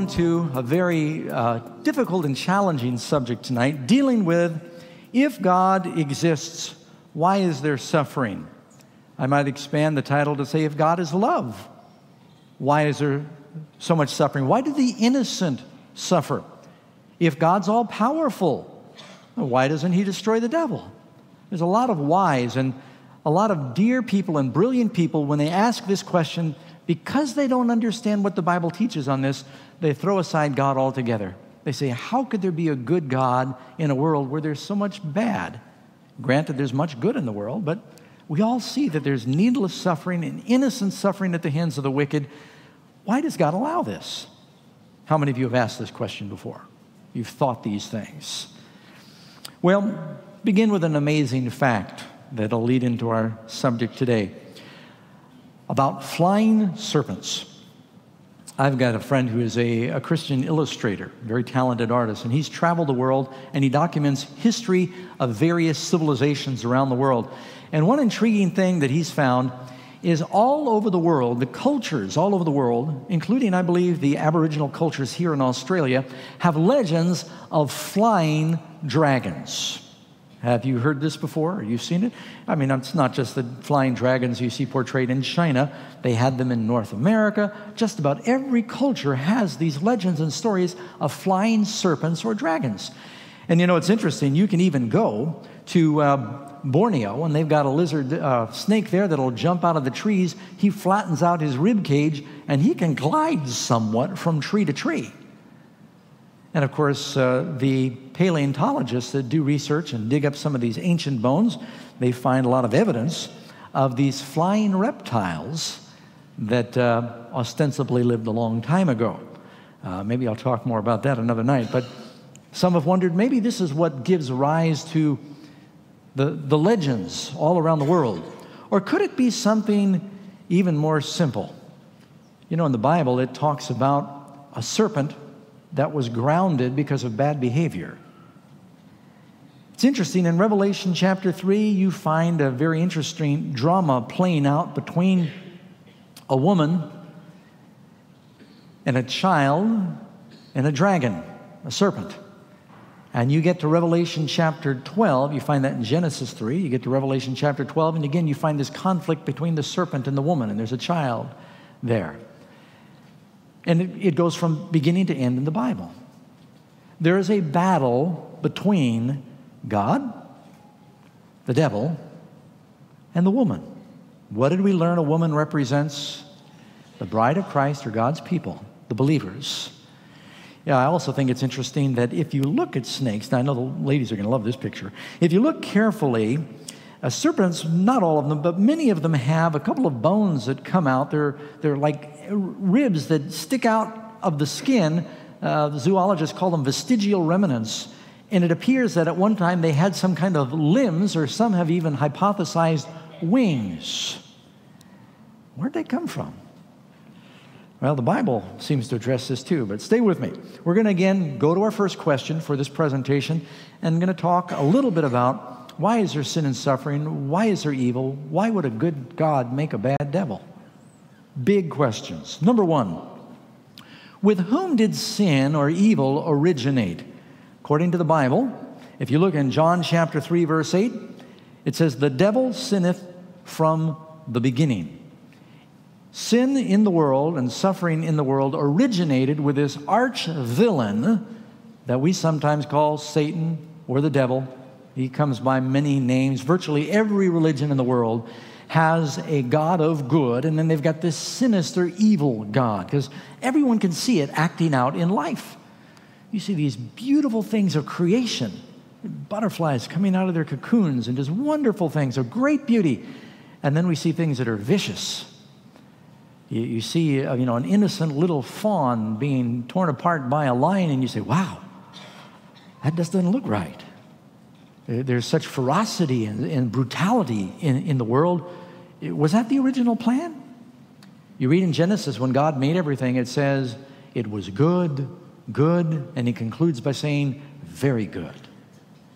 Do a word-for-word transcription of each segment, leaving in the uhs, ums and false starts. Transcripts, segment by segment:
on to a very uh, difficult and challenging subject tonight, dealing with, if God exists, why is there suffering? I might expand the title to say, if God is love, why is there so much suffering? Why do the innocent suffer? If God's all-powerful, why doesn't he destroy the devil? There's a lot of whys, and a lot of dear people and brilliant people, when they ask this question, because they don't understand what the Bible teaches on this, they throw aside God altogether. They say, how could there be a good God in a world where there's so much bad? Granted, there's much good in the world, but we all see that there's needless suffering and innocent suffering at the hands of the wicked. Why does God allow this? How many of you have asked this question before? You've thought these things. Well, begin with an amazing fact that'll lead into our subject today about flying serpents. I've got a friend who is a, a Christian illustrator, very talented artist, and he's traveled the world, and he documents history of various civilizations around the world. And one intriguing thing that he's found is all over the world, the cultures all over the world, including, I believe, the Aboriginal cultures here in Australia, have legends of flying dragons. Have you heard this before? Have you seen it? I mean, it's not just the flying dragons you see portrayed in China. They had them in North America. Just about every culture has these legends and stories of flying serpents or dragons. And you know, it's interesting. You can even go to uh, Borneo, and they've got a lizard uh, snake there that'll jump out of the trees. He flattens out his rib cage, and he can glide somewhat from tree to tree. And of course, uh, the paleontologists that do research and dig up some of these ancient bones, they find a lot of evidence of these flying reptiles that uh, ostensibly lived a long time ago. Uh, maybe I'll talk more about that another night, but some have wondered, maybe this is what gives rise to the, the legends all around the world. Or could it be something even more simple? You know, in the Bible, it talks about a serpent that was grounded because of bad behavior. It's interesting, in Revelation chapter three, you find a very interesting drama playing out between a woman and a child and a dragon, a serpent. And you get to Revelation chapter twelve, you find that in Genesis three, you get to Revelation chapter twelve, and again you find this conflict between the serpent and the woman, and there's a child there. And it, it goes from beginning to end in the Bible. There is a battle between God, the devil, and the woman. What did we learn a woman represents? The bride of Christ, or God's people, the believers. Yeah, I also think it's interesting that if you look at snakes, now I know the ladies are going to love this picture. If you look carefully, a serpents, not all of them, but many of them have a couple of bones that come out. They're, they're like ribs that stick out of the skin. Uh, the zoologists call them vestigial remnants. And it appears that at one time they had some kind of limbs, or some have even hypothesized wings. Where'd they come from? Well, the Bible seems to address this too, but stay with me. We're going to again go to our first question for this presentation, and I'm going to talk a little bit about why is there sin and suffering? Why is there evil? Why would a good God make a bad devil? Big questions. Number one, with whom did sin or evil originate? According to the Bible, if you look in John chapter three, verse eight, it says, the devil sinneth from the beginning. Sin in the world and suffering in the world originated with this arch villain that we sometimes call Satan or the devil. He comes by many names. Virtually every religion in the world has a God of good, and then they've got this sinister, evil God, because everyone can see it acting out in life. You see these beautiful things of creation, butterflies coming out of their cocoons, and just wonderful things of great beauty. And then we see things that are vicious. You, you see, you know, an innocent little fawn being torn apart by a lion, and you say, wow, that just doesn't look right. There's such ferocity and, and brutality in, in the world. Was that the original plan? You read in Genesis, when God made everything, it says, it was good, good, and he concludes by saying, very good.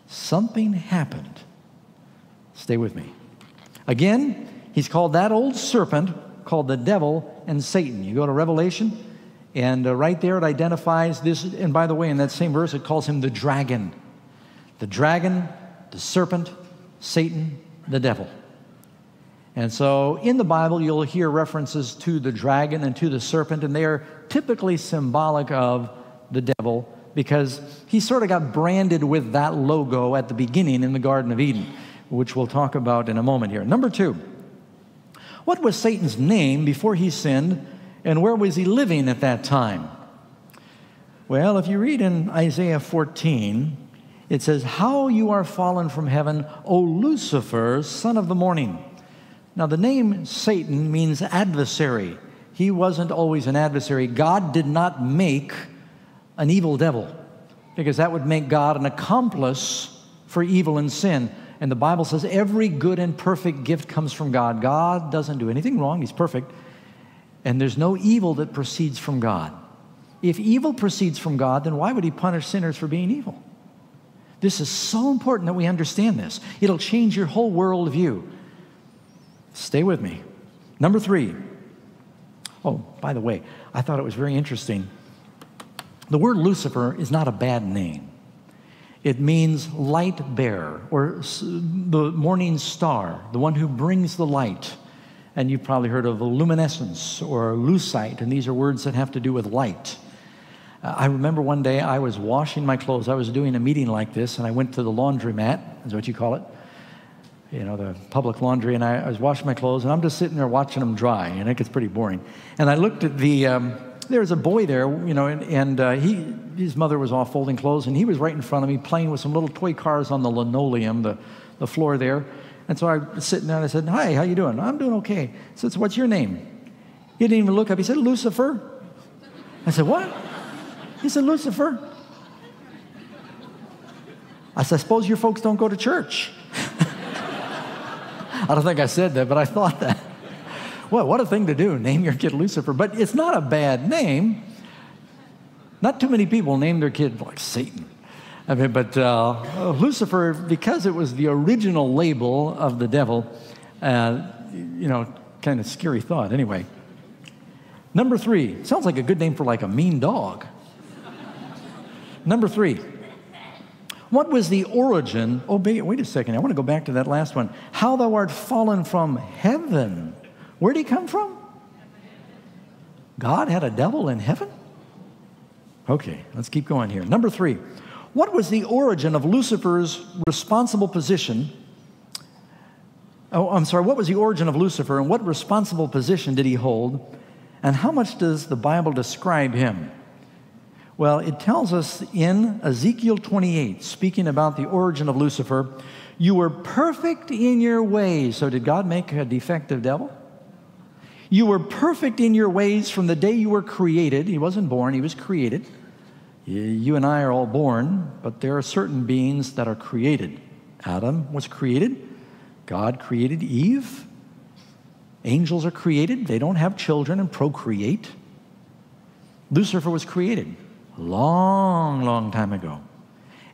Something happened. Stay with me. Again, he's called that old serpent, called the devil and Satan. You go to Revelation, And uh, right there it identifies this. And by the way, in that same verse, it calls him the dragon. The dragon, the serpent, Satan, the devil. And so in the Bible, you'll hear references to the dragon and to the serpent, and they are typically symbolic of the devil because he sort of got branded with that logo at the beginning in the Garden of Eden, which we'll talk about in a moment here. Number two, what was Satan's name before he sinned, and where was he living at that time? Well, if you read in Isaiah fourteen, it says, "How you are fallen from heaven, O Lucifer, son of the morning." Now, the name Satan means adversary. He wasn't always an adversary. God did not make an evil devil, because that would make God an accomplice for evil and sin. And the Bible says every good and perfect gift comes from God. God doesn't do anything wrong. He's perfect. And there's no evil that proceeds from God. If evil proceeds from God, then why would he punish sinners for being evil? This is so important that we understand this. It'll change your whole worldview. Stay with me. Number three. Oh, by the way, I thought it was very interesting. The word Lucifer is not a bad name. It means light bearer, or the morning star, the one who brings the light. And you've probably heard of luminescence or lucite, and these are words that have to do with light. Uh, I remember one day I was washing my clothes. I was doing a meeting like this, and I went to the laundromat, is what you call it, you know, the public laundry, and I, I was washing my clothes, and I'm just sitting there watching them dry, and it gets pretty boring. And I looked at the, um, there was a boy there, you know, and, and uh, he, his mother was off folding clothes, and he was right in front of me playing with some little toy cars on the linoleum, the, the floor there. And so I was sitting there and I said, "Hi, how you doing?" "I'm doing okay." He said, "So what's your name?" He didn't even look up. He said, "Lucifer." I said, "What?" He said, "Lucifer." I said, "I suppose your folks don't go to church." I don't think I said that, but I thought that. Well, what a thing to do, name your kid Lucifer. But it's not a bad name. Not too many people name their kid like Satan. I mean, but uh, Lucifer, because it was the original label of the devil, uh, you know, kind of scary thought anyway. Number three. Sounds like a good name for like a mean dog. Number three. What was the origin? Oh, wait a second. I want to go back to that last one. How thou art fallen from heaven. Where did he come from? God had a devil in heaven? Okay, let's keep going here. Number three, what was the origin of Lucifer's responsible position? Oh, I'm sorry, what was the origin of Lucifer, and what responsible position did he hold? And how much does the Bible describe him? Well, it tells us in Ezekiel twenty-eight, speaking about the origin of Lucifer, "You were perfect in your ways." So did God make a defective devil? "You were perfect in your ways from the day you were created." He wasn't born, he was created. You and I are all born, but there are certain beings that are created. Adam was created. God created Eve. Angels are created. They don't have children and procreate. Lucifer was created a long, long time ago.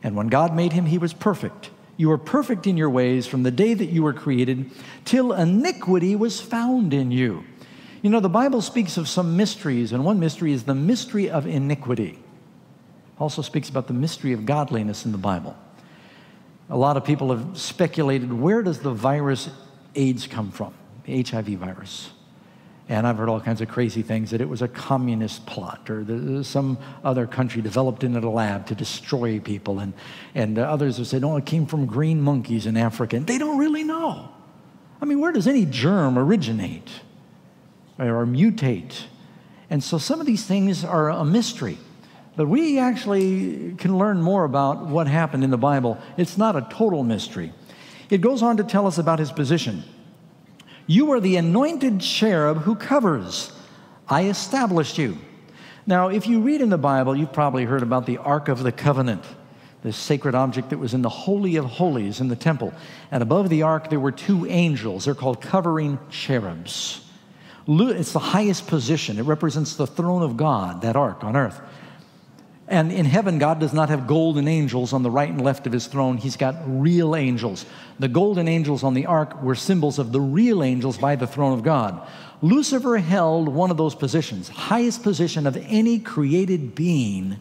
And when God made him, he was perfect. "You were perfect in your ways from the day that you were created till iniquity was found in you." You know, the Bible speaks of some mysteries, and one mystery is the mystery of iniquity. Also speaks about the mystery of godliness in the Bible. A lot of people have speculated, where does the virus AIDS come from, the H I V virus? And I've heard all kinds of crazy things, that it was a communist plot, or some other country developed in a lab to destroy people. And, and others have said, oh, it came from green monkeys in Africa. And they don't really know. I mean, where does any germ originate or mutate? And so some of these things are a mystery. But we actually can learn more about what happened in the Bible. It's not a total mystery. It goes on to tell us about his position. "You are the anointed cherub who covers. I established you." Now, if you read in the Bible, you've probably heard about the Ark of the Covenant, this sacred object that was in the Holy of Holies in the temple. And above the Ark, there were two angels. They're called covering cherubs. It's the highest position. It represents the throne of God, that Ark on earth. And in heaven, God does not have golden angels on the right and left of his throne. He's got real angels. The golden angels on the ark were symbols of the real angels by the throne of God. Lucifer held one of those positions. Highest position of any created being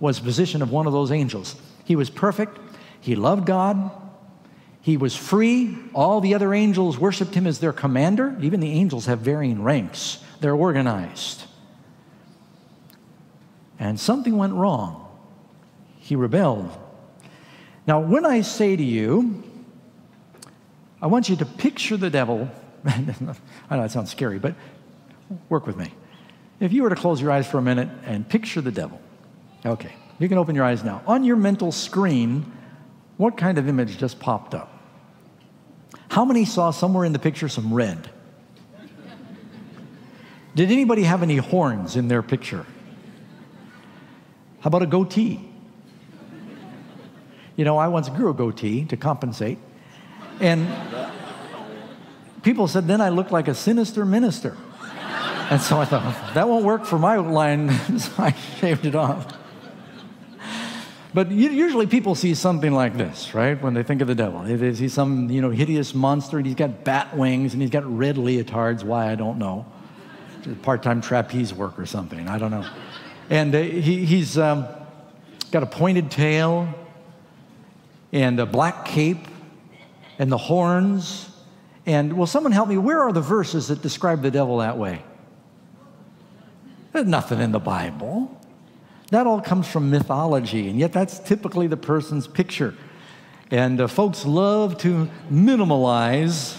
was the position of one of those angels. He was perfect. He loved God. He was free. All the other angels worshiped him as their commander. Even the angels have varying ranks. They're organized. And something went wrong. He rebelled. Now, when I say to you, I want you to picture the devil. I know that sounds scary, but work with me. If you were to close your eyes for a minute and picture the devil. Okay, you can open your eyes now. On your mental screen, what kind of image just popped up? How many saw somewhere in the picture some red? Did anybody have any horns in their picture? How about a goatee? You know, I once grew a goatee to compensate. And people said, then I looked like a sinister minister. And so I thought, that won't work for my line, so I shaved it off. But usually people see something like this, right, when they think of the devil. They see some, you know, hideous monster, and he's got bat wings, and he's got red leotards. Why, I don't know. Part-time trapeze work or something, I don't know. And he, he's um, got a pointed tail and a black cape and the horns. And will someone help me? Where are the verses that describe the devil that way? There's nothing in the Bible. That all comes from mythology, and yet that's typically the person's picture. And uh, folks love to minimalize.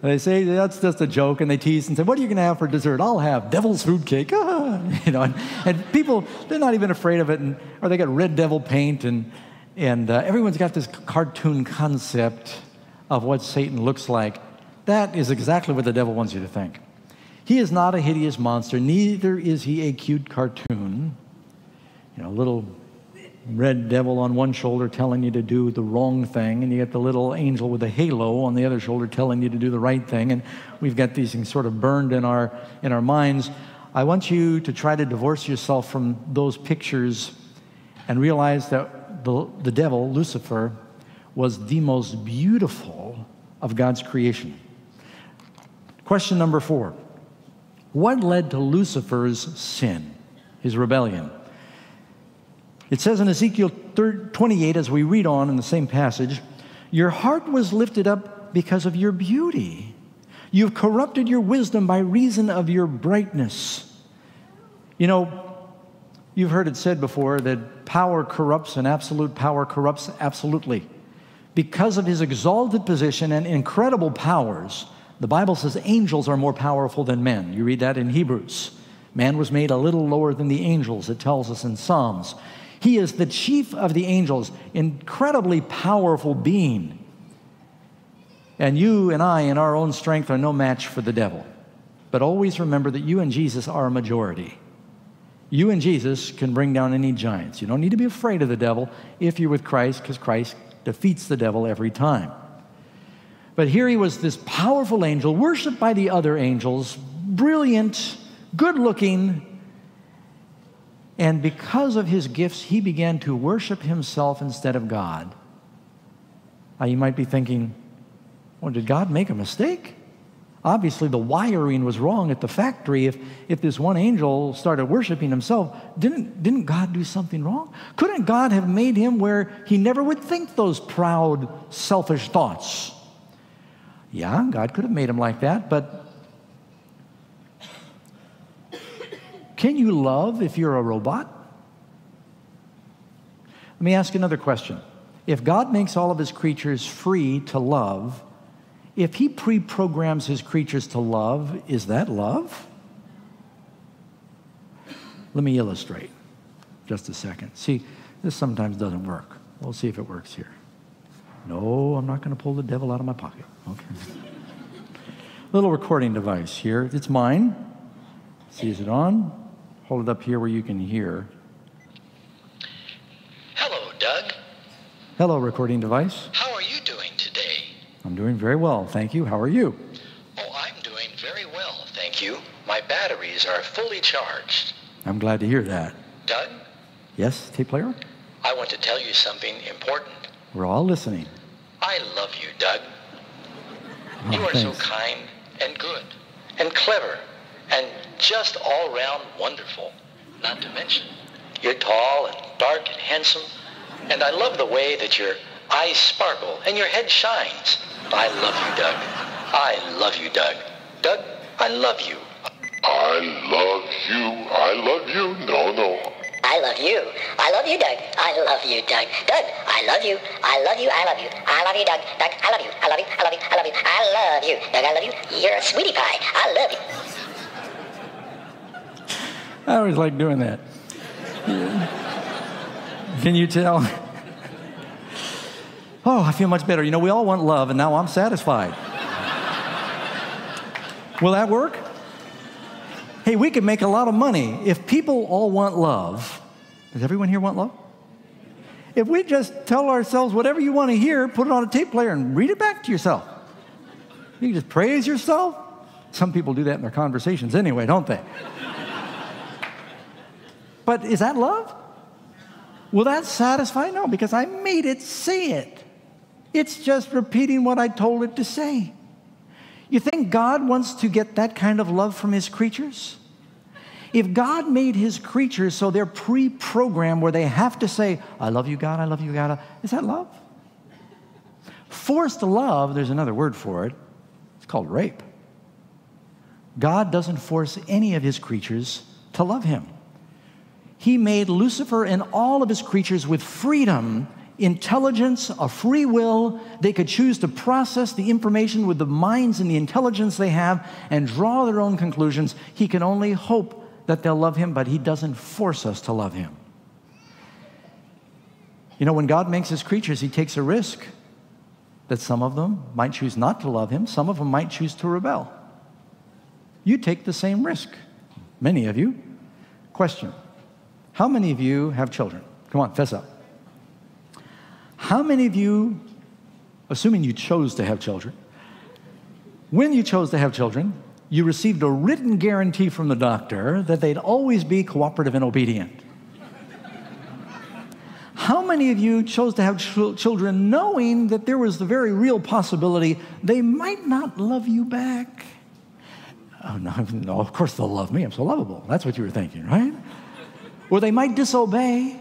They say, that's just a joke, and they tease and say, what are you going to have for dessert? I'll have devil's food cake. Ah! You know, and, and people, they're not even afraid of it, and, or they got red devil paint, and, and uh, everyone's got this cartoon concept of what Satan looks like. That is exactly what the devil wants you to think. He is not a hideous monster, neither is he a cute cartoon. You know, a little red devil on one shoulder telling you to do the wrong thing, and you get the little angel with a halo on the other shoulder telling you to do the right thing, and we've got these things sort of burned in our, in our minds. I want you to try to divorce yourself from those pictures and realize that the, the devil, Lucifer, was the most beautiful of God's creation. Question number four. What led to Lucifer's sin, his rebellion? It says in Ezekiel twenty-eight, as we read on in the same passage, your heart was lifted up because of your beauty. You've corrupted your wisdom by reason of your brightness. You know, you've heard it said before that power corrupts, and absolute power corrupts absolutely. Because of his exalted position and incredible powers, the Bible says angels are more powerful than men. You read that in Hebrews. Man was made a little lower than the angels, it tells us in Psalms. He is the chief of the angels, incredibly powerful being. And you and I, in our own strength, are no match for the devil. But always remember that you and Jesus are a majority. You and Jesus can bring down any giants. You don't need to be afraid of the devil if you're with Christ, because Christ defeats the devil every time. But here he was, this powerful angel, worshipped by the other angels, brilliant, good-looking, and because of his gifts, he began to worship himself instead of God. Now, you might be thinking, well, did God make a mistake? Obviously, the wiring was wrong at the factory. If, if this one angel started worshiping himself, didn't, didn't God do something wrong? Couldn't God have made him where he never would think those proud, selfish thoughts? Yeah, God could have made him like that, but can you love if you're a robot? Let me ask another question. If God makes all of his creatures free to love, if he pre-programs his creatures to love, is that love? Let me illustrate just a second. See, this sometimes doesn't work. We'll see if it works here. No, I'm not going to pull the devil out of my pocket. Okay. Little recording device here. It's mine. See, is it on? Hold it up here where you can hear. Hello, Doug. Hello, recording device. How are you doing today? I'm doing very well, thank you. How are you? Oh, I'm doing very well, thank you. My batteries are fully charged. I'm glad to hear that. Doug? Yes, tape player? I want to tell you something important. We're all listening. I love you, Doug. Oh, you are thanks. So kind and good. and clever and just all round wonderful, not to mention you're tall and dark and handsome, and I love the way that your eyes sparkle and your head shines. I love you, Doug. I love you, Doug. Doug, I love you. I love you. I love you. No, no. I love you. I love you, Doug. I love you, Doug. Doug, I love you. I love you. I love you. I love you, Doug. Doug, I love you. I love you. I love you. I love you. I love you. Doug, I love you. You're a sweetie pie. I love you. I always like doing that. Can you tell? Oh, I feel much better. You know, we all want love, and now I'm satisfied. Will that work? Hey, we could make a lot of money if people all want love. Does everyone here want love? If we just tell ourselves whatever you want to hear, put it on a tape player and read it back to yourself. You can just praise yourself. Some people do that in their conversations anyway, don't they? But is that love? Will that satisfy? No, because I made it say it. It's just repeating what I told it to say. You think God wants to get that kind of love from his creatures? If God made his creatures so they're pre-programmed where they have to say, I love you, God, I love you, God, is that love? Forced love, there's another word for it. It's called rape. God doesn't force any of his creatures to love him. He made Lucifer and all of his creatures with freedom, intelligence, a free will. They could choose to process the information with the minds and the intelligence they have and draw their own conclusions. He can only hope that they'll love him, but he doesn't force us to love him. You know, when God makes his creatures, he takes a risk that some of them might choose not to love him. Some of them might choose to rebel. You take the same risk, many of you. Question, how many of you have children? Come on, fess up. How many of you, assuming you chose to have children, when you chose to have children, you received a written guarantee from the doctor that they'd always be cooperative and obedient? How many of you chose to have ch- children knowing that there was the very real possibility they might not love you back? Oh, no, no, of course they'll love me. I'm so lovable. That's what you were thinking, right? Or they might disobey.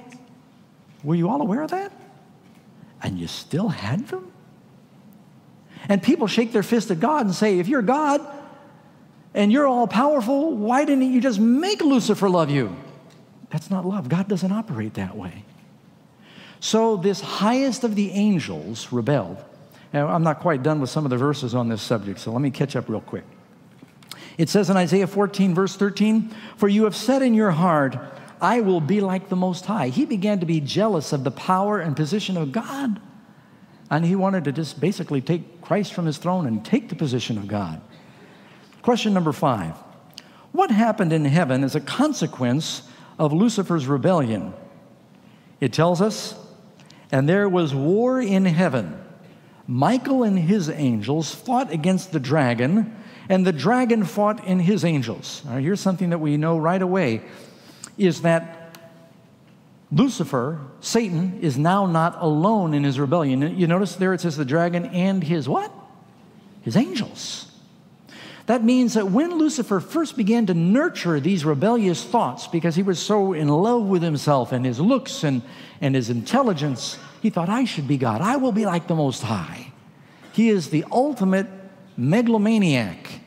Were you all aware of that? And you still had them? And people shake their fist at God and say, if you're God and you're all powerful, why didn't you just make Lucifer love you? That's not love. God doesn't operate that way. So this highest of the angels rebelled. Now, I'm not quite done with some of the verses on this subject, so let me catch up real quick. It says in Isaiah fourteen, verse thirteen, for you have said in your heart, I will be like the Most High. He began to be jealous of the power and position of God. And he wanted to just basically take Christ from his throne and take the position of God. Question number five. What happened in heaven as a consequence of Lucifer's rebellion? It tells us, and there was war in heaven. Michael and his angels fought against the dragon, and the dragon fought in his angels. All right, here's something that we know right away. Is that Lucifer, Satan, is now not alone in his rebellion. You notice there it says the dragon and his what? His angels. That means that when Lucifer first began to nurture these rebellious thoughts, because he was so in love with himself and his looks and, and his intelligence, he thought, I should be God. I will be like the Most High. He is the ultimate megalomaniac,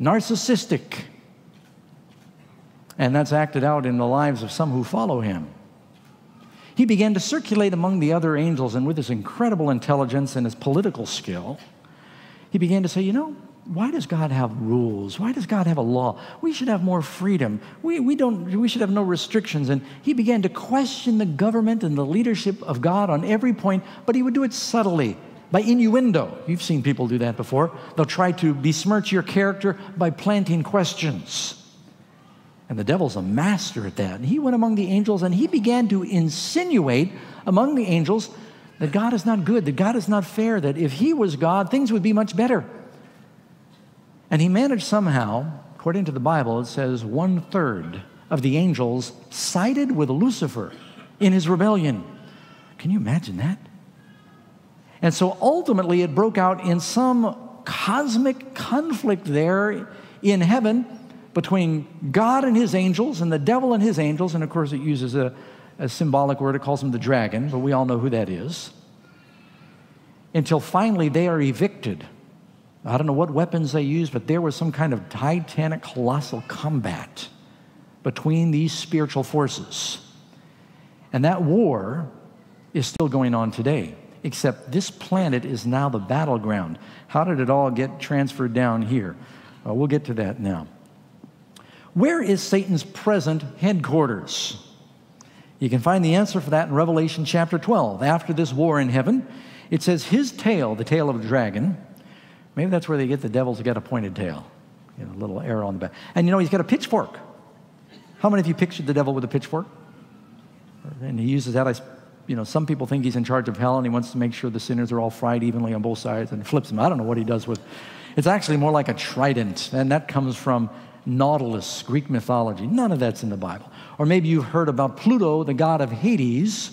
narcissistic. And that's acted out in the lives of some who follow him. He began to circulate among the other angels, and with his incredible intelligence and his political skill, he began to say, you know, why does God have rules? Why does God have a law? We should have more freedom. We, we, don't, we should have no restrictions. And he began to question the government and the leadership of God on every point, but he would do it subtly, by innuendo. You've seen people do that before. They'll try to besmirch your character by planting questions. And the devil's a master at that. And he went among the angels and he began to insinuate among the angels that God is not good, that God is not fair, that if he was God, things would be much better. And he managed somehow, according to the Bible, it says one-third of the angels sided with Lucifer in his rebellion. Can you imagine that? And so ultimately it broke out in some cosmic conflict there in heaven between God and his angels and the devil and his angels. And of course it uses a, a symbolic word. It calls him the dragon, but we all know who that is. Until finally they are evicted. I don't know what weapons they used, but there was some kind of titanic, colossal combat between these spiritual forces. And that war is still going on today, except this planet is now the battleground. How did it all get transferred down here? Uh, we'll get to that now. Where is Satan's present headquarters? You can find the answer for that in Revelation chapter twelve. After this war in heaven, it says his tail, the tail of the dragon, maybe that's where they get the devil's got a pointed tail, you know, a little arrow on the back. And you know, he's got a pitchfork. How many of you pictured the devil with a pitchfork? And he uses that. I, you know, some people think he's in charge of hell and he wants to make sure the sinners are all fried evenly on both sides and flips them. I don't know what he does with. It's actually more like a trident, and that comes from Nautilus, Greek mythology. None of that's in the Bible. Or maybe you've heard about Pluto, the god of Hades,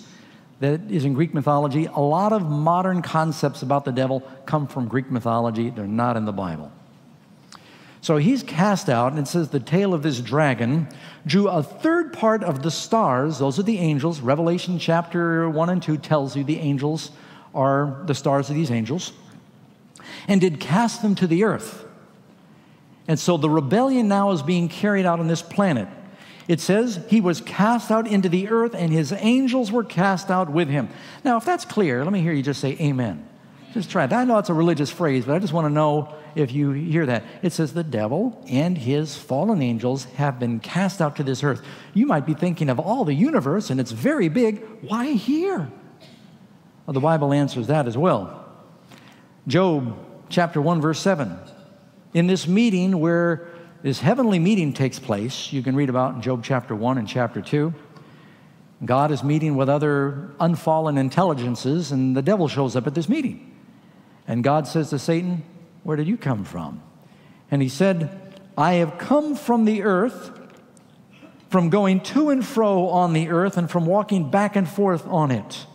that is in Greek mythology. A lot of modern concepts about the devil come from Greek mythology. They're not in the Bible. So he's cast out, and it says the tail of this dragon drew a third part of the stars. Those are the angels. Revelation chapter one and two tells you the angels are the stars of these angels. And did cast them to the earth. And so the rebellion now is being carried out on this planet. It says he was cast out into the earth, and his angels were cast out with him. Now, if that's clear, let me hear you just say amen. Just try it. I know it's a religious phrase, but I just want to know if you hear that. It says the devil and his fallen angels have been cast out to this earth. You might be thinking of all the universe, and it's very big. Why here? Well, the Bible answers that as well. Job chapter one, verse seven. In this meeting where this heavenly meeting takes place, you can read about in Job chapter one and chapter two. God is meeting with other unfallen intelligences, and the devil shows up at this meeting. And God says to Satan, "Where did you come from?" And he said, "I have come from the earth, from going to and fro on the earth, and from walking back and forth on it."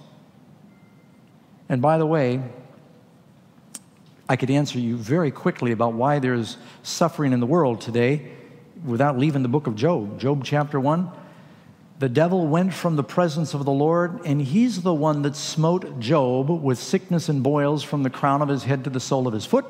And by the way, I could answer you very quickly about why there's suffering in the world today without leaving the book of Job. Job chapter one, the devil went from the presence of the Lord, and he's the one that smote Job with sickness and boils from the crown of his head to the sole of his foot.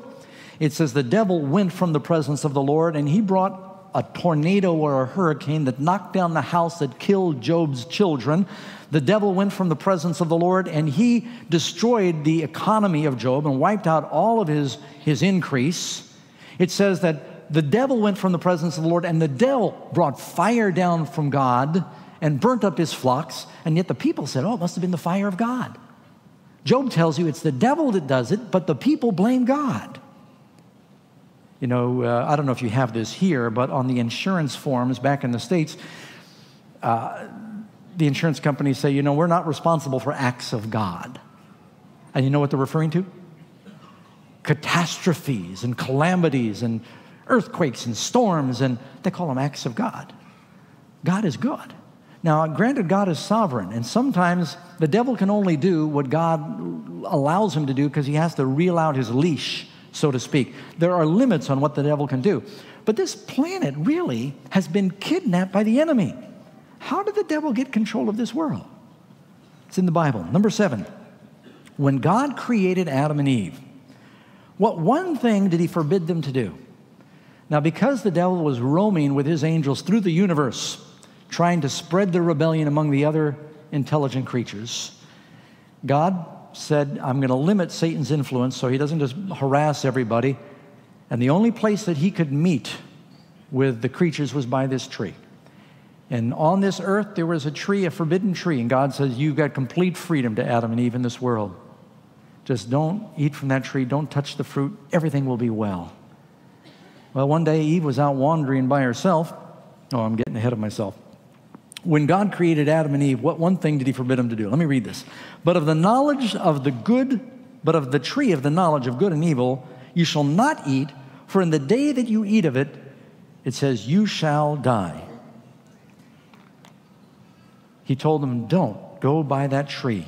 It says the devil went from the presence of the Lord, and he brought a tornado or a hurricane that knocked down the house that killed Job's children. The devil went from the presence of the Lord, and he destroyed the economy of Job and wiped out all of his, his increase. It says that the devil went from the presence of the Lord, and the devil brought fire down from God and burnt up his flocks, and yet the people said, "Oh, it must have been the fire of God." Job tells you it's the devil that does it, but the people blame God. You know, uh, I don't know if you have this here, but on the insurance forms back in the States, uh, the insurance companies say, you know, we're not responsible for acts of God. And you know what they're referring to? Catastrophes and calamities and earthquakes and storms, and they call them acts of God. God is good. Now, granted, God is sovereign, and sometimes the devil can only do what God allows him to do because he has to reel out his leash, so to speak. There are limits on what the devil can do. But this planet really has been kidnapped by the enemy. How did the devil get control of this world? It's in the Bible. Number seven, when God created Adam and Eve, what one thing did he forbid them to do? Now, because the devil was roaming with his angels through the universe, trying to spread the rebellion among the other intelligent creatures, God said, "I'm going to limit Satan's influence so he doesn't just harass everybody." And the only place that he could meet with the creatures was by this tree. And on this earth, there was a tree, a forbidden tree. And God says, "You've got complete freedom to Adam and Eve in this world. Just don't eat from that tree. Don't touch the fruit. Everything will be well." Well, one day Eve was out wandering by herself. Oh, I'm getting ahead of myself. When God created Adam and Eve, what one thing did he forbid them to do? Let me read this. "But of the knowledge of the good, but of the tree of the knowledge of good and evil, you shall not eat, for in the day that you eat of it," it says, "you shall die." He told them, don't go by that tree.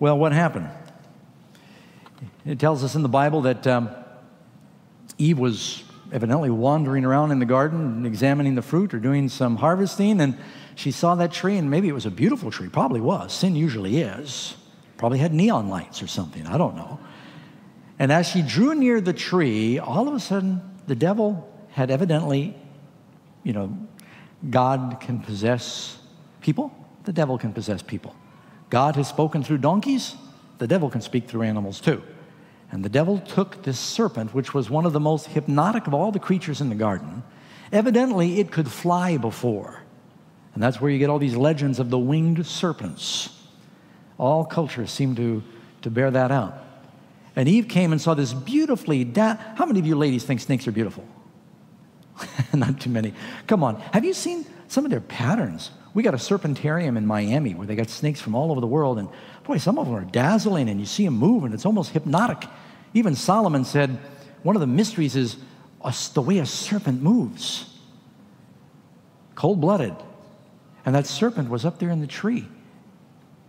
Well, what happened? It tells us in the Bible that um, Eve was evidently wandering around in the garden and examining the fruit or doing some harvesting, and she saw that tree, and maybe it was a beautiful tree. Probably was. Sin usually is. Probably had neon lights or something. I don't know. And as she drew near the tree, all of a sudden, the devil had evidently, you know, God can possess people. The devil can possess people. God has spoken through donkeys. The devil can speak through animals too. And the devil took this serpent, which was one of the most hypnotic of all the creatures in the garden. Evidently, it could fly before. And that's where you get all these legends of the winged serpents. All cultures seem to, to bear that out. And Eve came and saw this beautifully... How many of you ladies think snakes are beautiful? Not too many. Come on. Have you seen some of their patterns? We got a serpentarium in Miami where they got snakes from all over the world, and boy, some of them are dazzling, and you see them move, and it's almost hypnotic. Even Solomon said, one of the mysteries is the way a serpent moves. Cold-blooded. And that serpent was up there in the tree,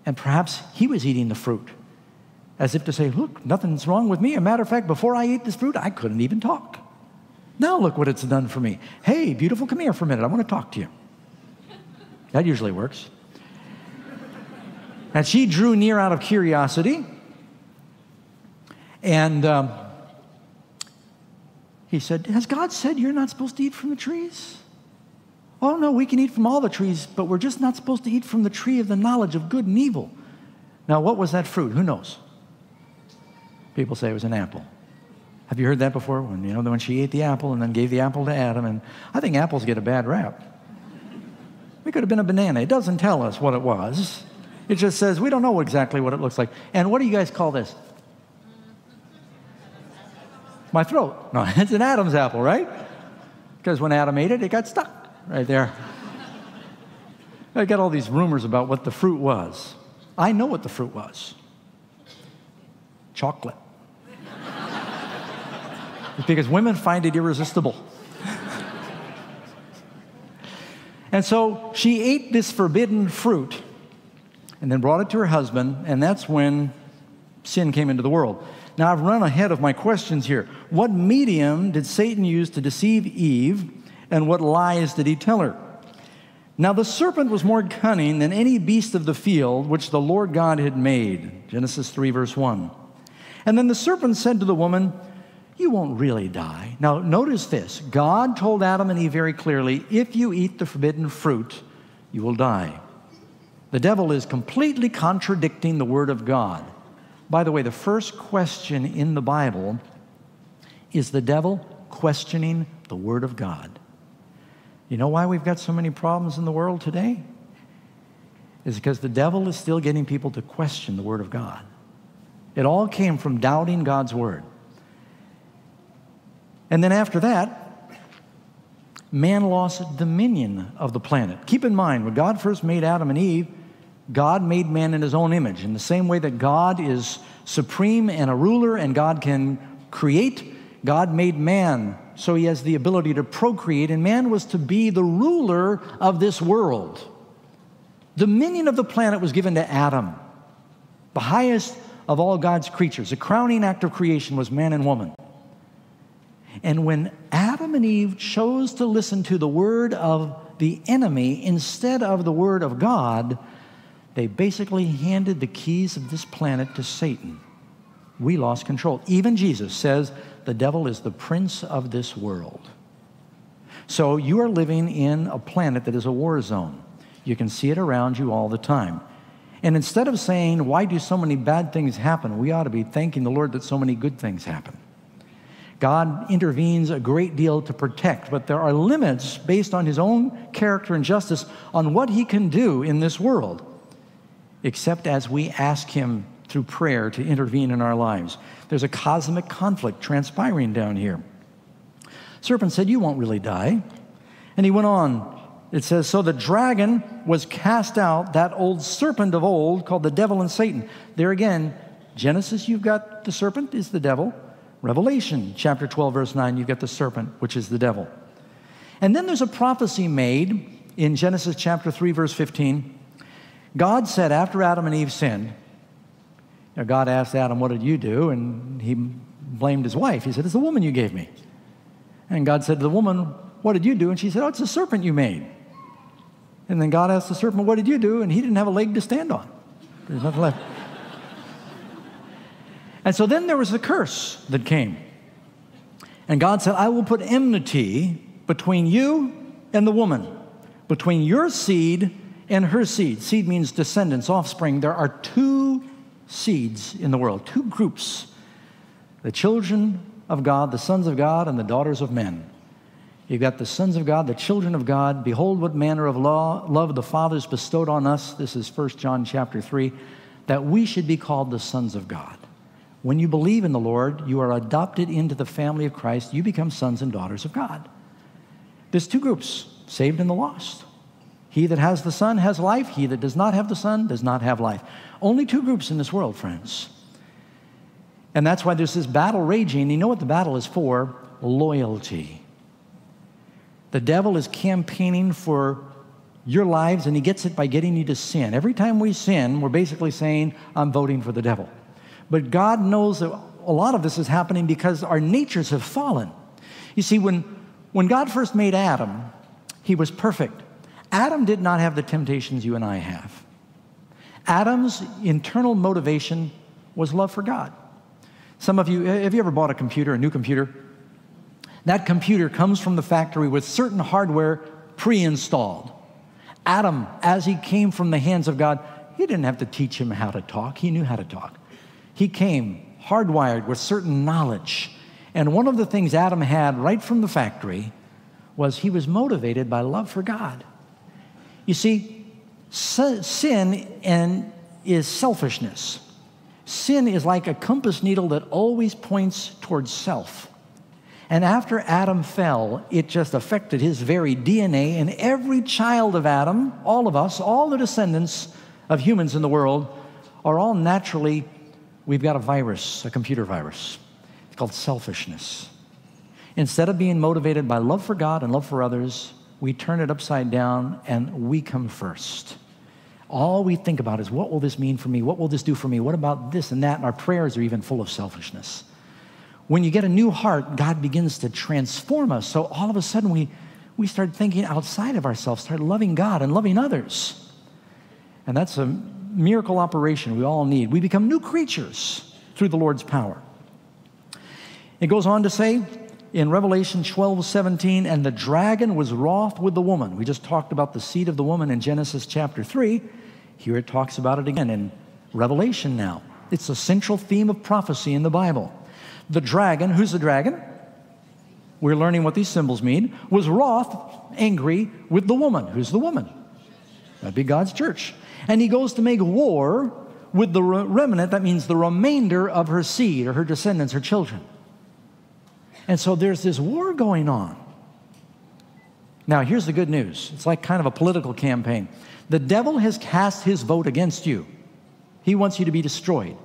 and perhaps he was eating the fruit, as if to say, look, nothing's wrong with me. As a matter of fact, before I ate this fruit, I couldn't even talk. Now look what it's done for me. Hey, beautiful, come here for a minute. I want to talk to you. That usually works. And she drew near out of curiosity. And um, he said, has God said you're not supposed to eat from the trees? Oh, no, we can eat from all the trees, but we're just not supposed to eat from the tree of the knowledge of good and evil. Now, what was that fruit? Who knows? People say it was an apple. Have you heard that before? When, you know, when she ate the apple and then gave the apple to Adam. And I think apples get a bad rap. It could have been a banana. It doesn't tell us what it was. It just says, we don't know exactly what it looks like. And what do you guys call this? My throat. No, it's an Adam's apple, right? Because when Adam ate it, it got stuck right there. I got all these rumors about what the fruit was. I know what the fruit was. Chocolate. It's because women find it irresistible. And so she ate this forbidden fruit and then brought it to her husband, and that's when sin came into the world. Now, I've run ahead of my questions here. What medium did Satan use to deceive Eve, and what lies did he tell her? Now, the serpent was more cunning than any beast of the field which the Lord God had made. Genesis three, verse one. And then the serpent said to the woman, you won't really die. Now, notice this. God told Adam and Eve very clearly, if you eat the forbidden fruit, you will die. The devil is completely contradicting the Word of God. By the way, the first question in the Bible is the devil questioning the Word of God. You know why we've got so many problems in the world today? It's because the devil is still getting people to question the Word of God. It all came from doubting God's Word. And then after that, man lost dominion of the planet. Keep in mind, when God first made Adam and Eve, God made man in his own image. In the same way that God is supreme and a ruler and God can create, God made man so he has the ability to procreate. And man was to be the ruler of this world. Dominion of the planet was given to Adam, the highest of all God's creatures. The crowning act of creation was man and woman. And when Adam and Eve chose to listen to the word of the enemy instead of the word of God, they basically handed the keys of this planet to Satan. We lost control. Even Jesus says the devil is the prince of this world. So you are living in a planet that is a war zone. You can see it around you all the time. And instead of saying, why do so many bad things happen? We ought to be thanking the Lord that so many good things happen. God intervenes a great deal to protect, but there are limits based on his own character and justice on what he can do in this world, except as we ask him through prayer to intervene in our lives. There's a cosmic conflict transpiring down here. Serpent said, you won't really die. And he went on. It says, so the dragon was cast out, that old serpent of old called the devil and Satan. There again, Genesis, you've got the serpent is the devil. Revelation chapter twelve, verse nine, you've got the serpent, which is the devil. And then there's a prophecy made in Genesis chapter three, verse fifteen. God said after Adam and Eve sinned, now God asked Adam, what did you do? And he blamed his wife. He said, it's the woman you gave me. And God said to the woman, what did you do? And she said, oh, it's a serpent you made. And then God asked the serpent, what did you do? And he didn't have a leg to stand on. There's nothing left. And so then there was the curse that came. And God said, I will put enmity between you and the woman, between your seed and her seed. Seed means descendants, offspring. There are two seeds in the world, two groups, the children of God, the sons of God, and the daughters of men. You've got the sons of God, the children of God. Behold what manner of law, love the Father's bestowed on us. This is First John chapter three, that we should be called the sons of God. When you believe in the Lord, you are adopted into the family of Christ. You become sons and daughters of God. There's two groups, saved and the lost. He that has the Son has life. He that does not have the Son does not have life. Only two groups in this world, friends. And that's why there's this battle raging. You know what the battle is for? Loyalty. The devil is campaigning for your lives, and he gets it by getting you to sin. Every time we sin, we're basically saying, I'm voting for the devil. But God knows that a lot of this is happening because our natures have fallen. You see, when, when God first made Adam, he was perfect. Adam did not have the temptations you and I have. Adam's internal motivation was love for God. Some of you, have you ever bought a computer, a new computer? That computer comes from the factory with certain hardware pre-installed. Adam, as he came from the hands of God, he didn't have to teach him how to talk. He knew how to talk. He came hardwired with certain knowledge. And one of the things Adam had right from the factory was he was motivated by love for God. You see, sin and is selfishness. Sin is like a compass needle that always points towards self. And after Adam fell, it just affected his very D N A, and every child of Adam, all of us, all the descendants of humans in the world are all naturally, we've got a virus, a computer virus. It's called selfishness. Instead of being motivated by love for God and love for others, we turn it upside down and we come first. All we think about is, what will this mean for me? What will this do for me? What about this and that? And our prayers are even full of selfishness. When you get a new heart, God begins to transform us. So all of a sudden we, we start thinking outside of ourselves, start loving God and loving others. And that's a miracle operation we all need. We become new creatures through the Lord's power. It goes on to say, in Revelation twelve seventeen, and the dragon was wroth with the woman. We just talked about the seed of the woman in Genesis chapter three. Here it talks about it again in Revelation now. It's a central theme of prophecy in the Bible. The dragon, who's the dragon? We're learning what these symbols mean. Was wroth, angry, with the woman. Who's the woman? That'd be God's church. And he goes to make war with the remnant. That means the remainder of her seed or her descendants, her children. And so there's this war going on. Now, here's the good news. It's like kind of a political campaign. The devil has cast his vote against you. He wants you to be destroyed.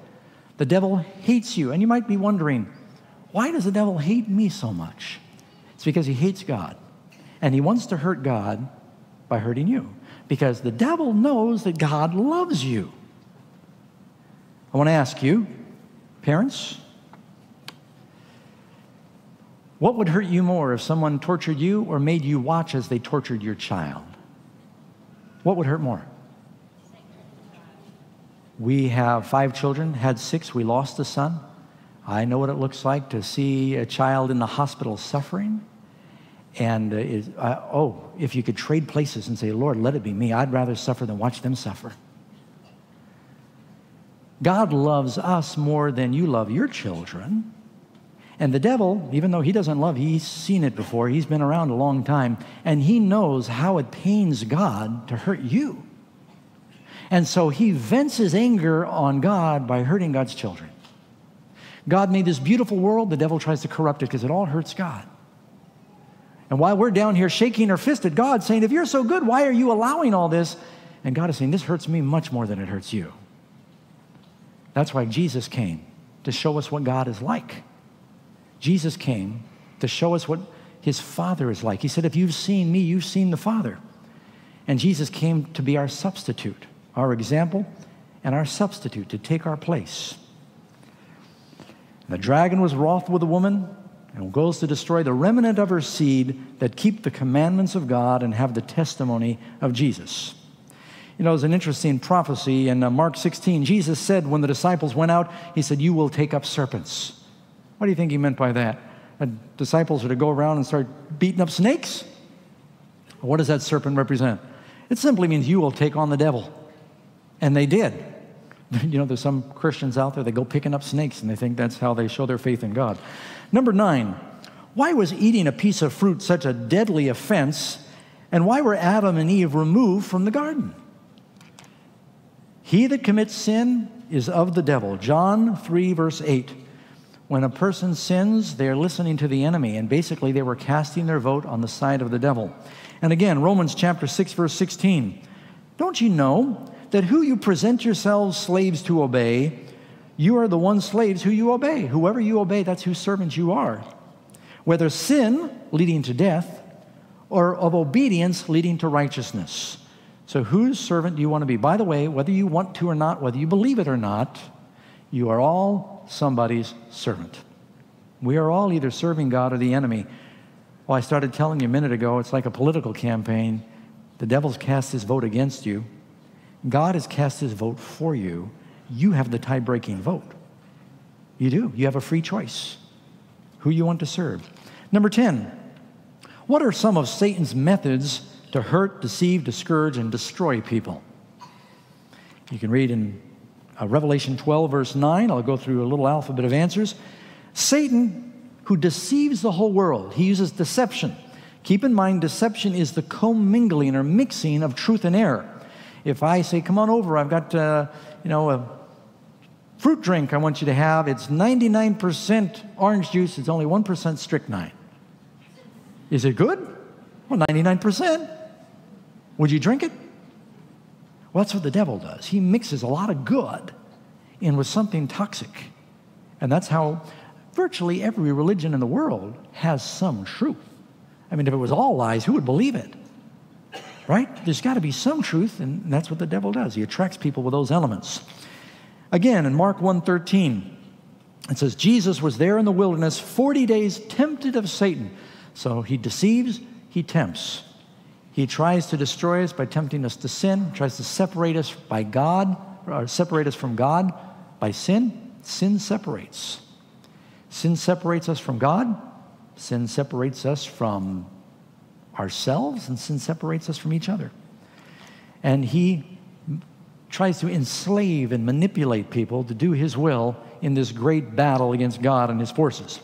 The devil hates you. And you might be wondering, why does the devil hate me so much? It's because he hates God. And he wants to hurt God by hurting you. Because the devil knows that God loves you. I want to ask you, parents, what would hurt you more, if someone tortured you or made you watch as they tortured your child? What would hurt more? We have five children, had six, we lost a son. I know what it looks like to see a child in the hospital suffering. And uh, is, uh, oh, if you could trade places and say, Lord, let it be me. I'd rather suffer than watch them suffer. God loves us more than you love your children. And the devil, even though he doesn't love, he's seen it before. He's been around a long time. And he knows how it pains God to hurt you. And so he vents his anger on God by hurting God's children. God made this beautiful world. The devil tries to corrupt it because it all hurts God. And while we're down here shaking our fist at God, saying, if you're so good, why are you allowing all this? And God is saying, this hurts me much more than it hurts you. That's why Jesus came, to show us what God is like. Jesus came to show us what his Father is like. He said, if you've seen me, you've seen the Father. And Jesus came to be our substitute, our example, and our substitute, to take our place. The dragon was wroth with the woman. and goes to destroy the remnant of her seed that keep the commandments of God and have the testimony of Jesus. You know, there's an interesting prophecy in Mark sixteen. Jesus said when the disciples went out, he said, "You will take up serpents." What do you think he meant by that? That disciples were to go around and start beating up snakes? What does that serpent represent? It simply means you will take on the devil. And they did. You know, there's some Christians out there that go picking up snakes and they think that's how they show their faith in God. Number nine, why was eating a piece of fruit such a deadly offense, and why were Adam and Eve removed from the garden? He that commits sin is of the devil. John three, verse eight. When a person sins, they're listening to the enemy, and basically they were casting their vote on the side of the devil. And again, Romans chapter six, verse sixteen. Don't you know that who you present yourselves slaves to obey, you are the one slaves who you obey. Whoever you obey, that's whose servants you are. Whether sin leading to death, or of obedience leading to righteousness. So whose servant do you want to be? By the way, whether you want to or not, whether you believe it or not, you are all somebody's servant. We are all either serving God or the enemy. Well, I started telling you a minute ago, it's like a political campaign. The devil's cast his vote against you. God has cast his vote for you. You have the tie-breaking vote. You do. You have a free choice who you want to serve. Number ten, what are some of Satan's methods to hurt, deceive, discourage, and destroy people? You can read in uh, Revelation twelve, verse nine. I'll go through a little alphabet of answers. Satan, who deceives the whole world, he uses deception. Keep in mind, deception is the commingling or mixing of truth and error. If I say, come on over, I've got, uh, you know, a fruit drink I want you to have. It's ninety-nine percent orange juice. It's only one percent strychnine. Is it good? Well, ninety-nine percent. Would you drink it? Well, that's what the devil does. He mixes a lot of good in with something toxic. And that's how virtually every religion in the world has some truth. I mean, if it was all lies, who would believe it? Right? There's got to be some truth, and that's what the devil does. He attracts people with those elements. Again, in Mark one thirteen, it says, Jesus was there in the wilderness forty days tempted of Satan. So he deceives, he tempts. He tries to destroy us by tempting us to sin, tries to separate us by God, or separate us from God by sin. Sin separates. Sin separates us from God. Sin separates us from ourselves, and sin separates us from each other. And he tries to enslave and manipulate people to do his will in this great battle against God and his forces.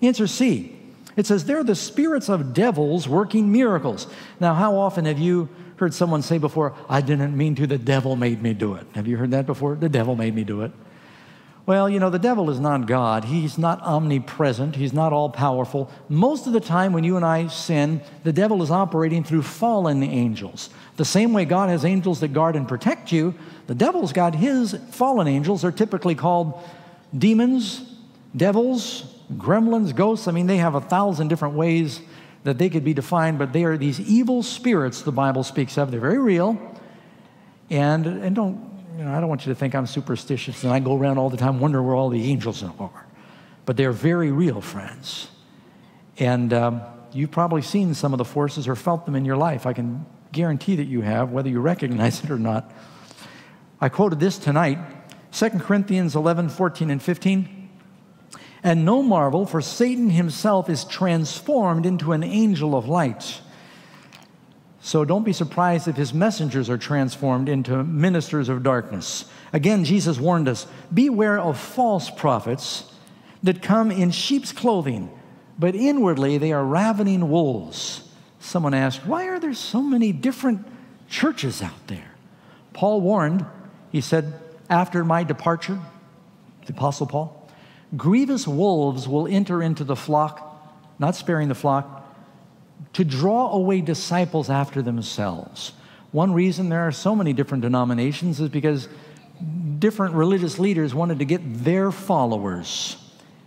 Answer C, it says, they're the spirits of devils working miracles. Now, how often have you heard someone say before, I didn't mean to, the devil made me do it? Have you heard that before? The devil made me do it. Well, you know, the devil is not God. He's not omnipresent. He's not all-powerful. Most of the time when you and I sin, the devil is operating through fallen angels. The same way God has angels that guard and protect you, the devil's got his fallen angels. They're typically called demons, devils, gremlins, ghosts. I mean, they have a thousand different ways that they could be defined, but they are these evil spirits the Bible speaks of. They're very real, and, and don't... You know, I don't want you to think I'm superstitious and I go around all the time wondering where all the angels are. But they're very real, friends. And um, you've probably seen some of the forces or felt them in your life. I can guarantee that you have, whether you recognize it or not. I quoted this tonight, Second Corinthians eleven, fourteen, and fifteen. And no marvel, for Satan himself is transformed into an angel of light. So don't be surprised if his messengers are transformed into ministers of darkness. Again, Jesus warned us, beware of false prophets that come in sheep's clothing, but inwardly they are ravening wolves. Someone asked, why are there so many different churches out there? Paul warned, he said, after my departure, the Apostle Paul, grievous wolves will enter into the flock, not sparing the flock, to draw away disciples after themselves. One reason there are so many different denominations is because different religious leaders wanted to get their followers.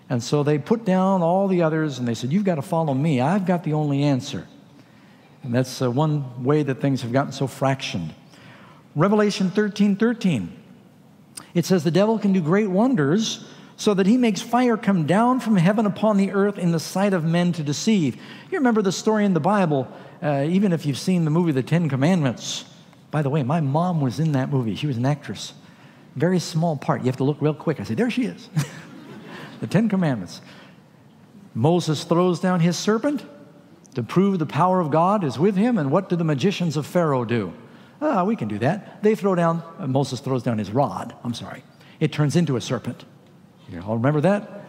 And so they put down all the others and they said, you've got to follow me. I've got the only answer. And that's uh, one way that things have gotten so fractioned. Revelation thirteen, thirteen. It says the devil can do great wonders so that he makes fire come down from heaven upon the earth in the sight of men to deceive. You remember the story in the Bible, uh, even if you've seen the movie The Ten Commandments. By the way, my mom was in that movie. She was an actress. Very small part. You have to look real quick. I say, there she is. The Ten Commandments. Moses throws down his serpent to prove the power of God is with him. And what do the magicians of Pharaoh do? Ah, oh, we can do that. They throw down, uh, Moses throws down his rod. I'm sorry. It turns into a serpent. You all remember that?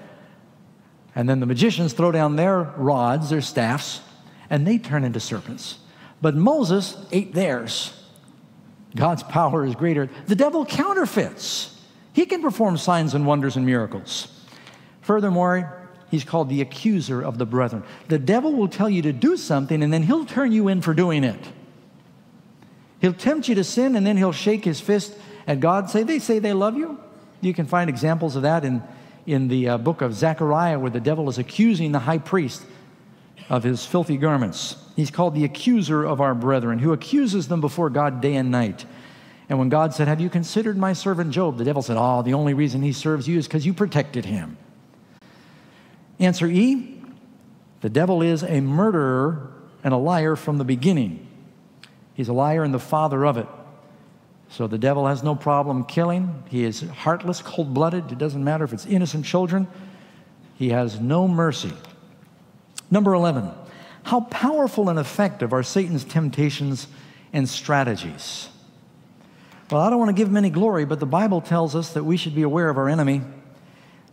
And then the magicians throw down their rods, their staffs, and they turn into serpents. But Moses ate theirs. God's power is greater. The devil counterfeits. He can perform signs and wonders and miracles. Furthermore, he's called the accuser of the brethren. The devil will tell you to do something, and then he'll turn you in for doing it. He'll tempt you to sin, and then he'll shake his fist at God and say, they say they love you. You can find examples of that in, in the uh, book of Zechariah, where the devil is accusing the high priest of his filthy garments. He's called the accuser of our brethren, who accuses them before God day and night. And when God said, have you considered my servant Job? The devil said, oh, the only reason he serves you is because you protected him. Answer E, the devil is a murderer and a liar from the beginning. He's a liar and the father of it. So the devil has no problem killing. He is heartless, cold-blooded. It doesn't matter if it's innocent children. He has no mercy. Number eleven, how powerful and effective are Satan's temptations and strategies? Well, I don't want to give him any glory, but the Bible tells us that we should be aware of our enemy.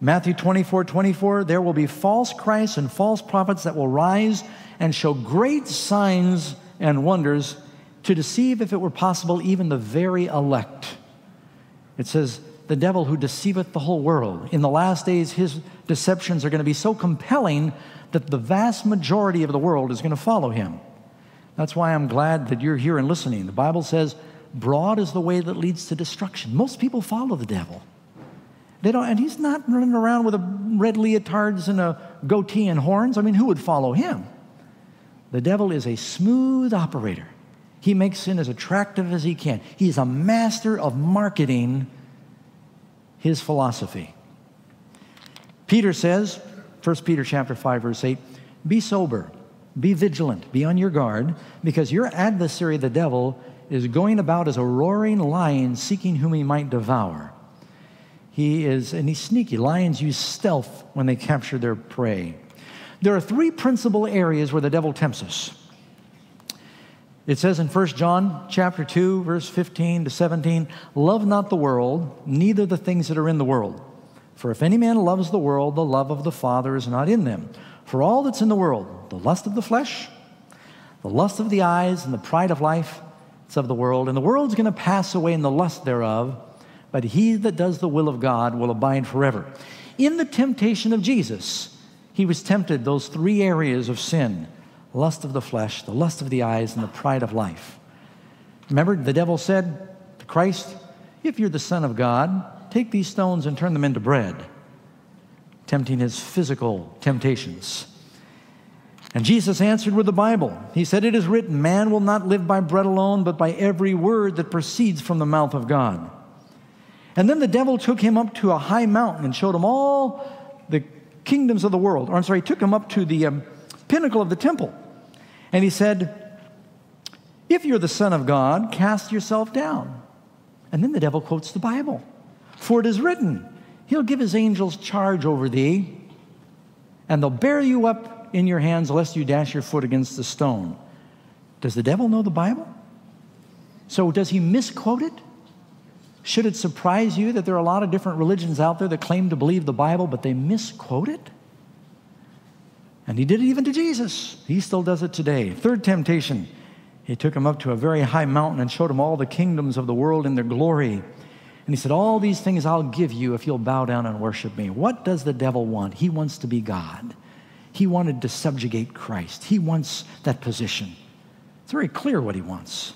Matthew twenty-four twenty-four, there will be false Christs and false prophets that will rise and show great signs and wonders to deceive, if it were possible, even the very elect. It says, the devil who deceiveth the whole world. In the last days, his deceptions are going to be so compelling that the vast majority of the world is going to follow him. That's why I'm glad that you're here and listening. The Bible says, broad is the way that leads to destruction. Most people follow the devil. They don't, and he's not running around with a red leotards and a goatee and horns. I mean, who would follow him? The devil is a smooth operator. He makes sin as attractive as he can. He's a master of marketing his philosophy. Peter says, First Peter chapter five, verse eight, be sober, be vigilant, be on your guard, because your adversary, the devil, is going about as a roaring lion, seeking whom he might devour. He is, and he's sneaky. Lions use stealth when they capture their prey. There are three principal areas where the devil tempts us. It says in First John chapter two, verse fifteen to seventeen, love not the world, neither the things that are in the world. For if any man loves the world, the love of the Father is not in them. For all that's in the world, the lust of the flesh, the lust of the eyes, and the pride of life, it's of the world. And the world's going to pass away in the lust thereof, but he that does the will of God will abide forever. In the temptation of Jesus, he was tempted those three areas of sin. Lust of the flesh, the lust of the eyes, and the pride of life. Remember, the devil said to Christ, if you're the Son of God, take these stones and turn them into bread, tempting his physical temptations. And Jesus answered with the Bible. He said, it is written, man will not live by bread alone, but by every word that proceeds from the mouth of God. And then the devil took him up to a high mountain and showed him all the kingdoms of the world. Or I'm sorry, he took him up to the um, pinnacle of the temple. And he said, if you're the Son of God, cast yourself down. And then the devil quotes the Bible. For it is written, he'll give his angels charge over thee, and they'll bear you up in your hands, lest you dash your foot against the stone. Does the devil know the Bible? So does he misquote it? Should it surprise you that there are a lot of different religions out there that claim to believe the Bible, but they misquote it? And he did it even to Jesus. He still does it today. Third temptation, he took him up to a very high mountain and showed him all the kingdoms of the world in their glory. And he said, all these things I'll give you if you'll bow down and worship me. What does the devil want? He wants to be God. He wanted to subjugate Christ. He wants that position. It's very clear what he wants.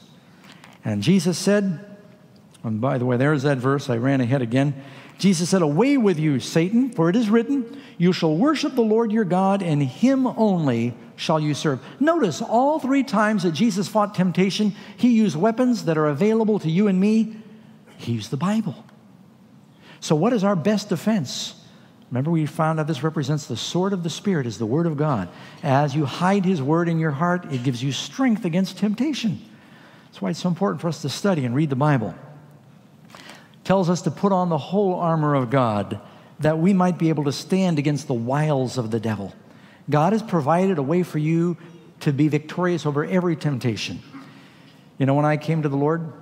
And Jesus said, and by the way, there's that verse. I ran ahead again. Jesus said, away with you, Satan, for it is written, you shall worship the Lord your God, and him only shall you serve. Notice all three times that Jesus fought temptation, he used weapons that are available to you and me. He used the Bible. So what is our best defense? Remember, we found out this represents the sword of the Spirit is the Word of God. As you hide His Word in your heart, it gives you strength against temptation. That's why it's so important for us to study and read the Bible. It tells us to put on the whole armor of God that we might be able to stand against the wiles of the devil. God has provided a way for you to be victorious over every temptation. You know, when I came to the Lord,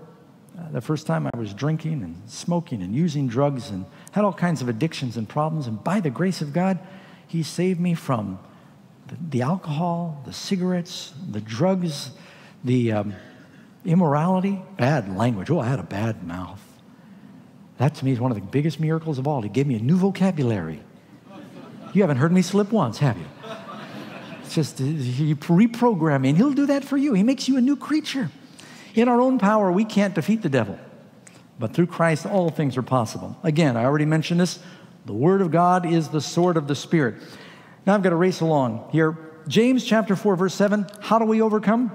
uh, the first time I was drinking and smoking and using drugs and had all kinds of addictions and problems. And by the grace of God, He saved me from the, the alcohol, the cigarettes, the drugs, the um, immorality, bad language. Oh, I had a bad mouth. That to me is one of the biggest miracles of all. He gave me a new vocabulary. You haven't heard me slip once, have you? It's just, He reprogrammed me, and He'll do that for you. He makes you a new creature. In our own power, we can't defeat the devil. But through Christ, all things are possible. Again, I already mentioned this. The Word of God is the sword of the Spirit. Now I've got to race along here. James chapter four, verse seven, how do we overcome?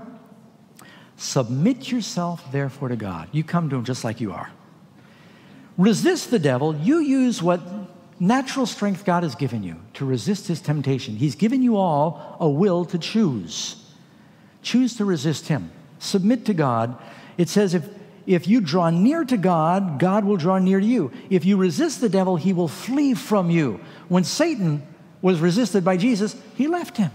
Submit yourself, therefore, to God. You come to Him just like you are. Resist the devil. You use what natural strength God has given you to resist his temptation. He's given you all a will to choose. Choose to resist him. Submit to God. It says if If you draw near to God, God will draw near to you. If you resist the devil, he will flee from you. When Satan was resisted by Jesus, he left him.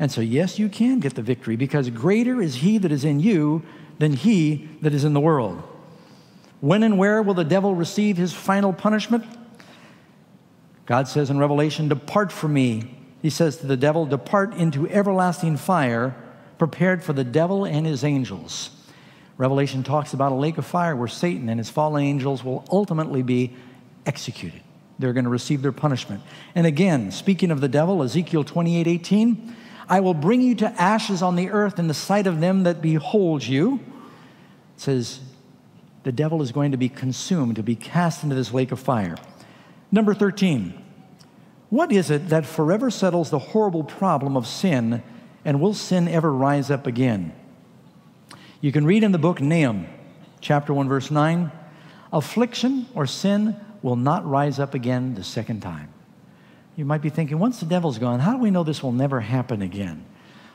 And so, yes, you can get the victory because greater is he that is in you than he that is in the world. When and where will the devil receive his final punishment? God says in Revelation, "Depart from me." He says to the devil, "Depart into everlasting fire, prepared for the devil and his angels." Revelation talks about a lake of fire where Satan and his fallen angels will ultimately be executed. They're going to receive their punishment. And again, speaking of the devil, Ezekiel twenty-eight eighteen, I will bring you to ashes on the earth in the sight of them that behold you. It says the devil is going to be consumed, to be cast into this lake of fire. Number thirteen, what is it that forever settles the horrible problem of sin, and will sin ever rise up again? You can read in the book Nahum, chapter one, verse nine, affliction or sin will not rise up again the second time. You might be thinking, once the devil's gone, how do we know this will never happen again?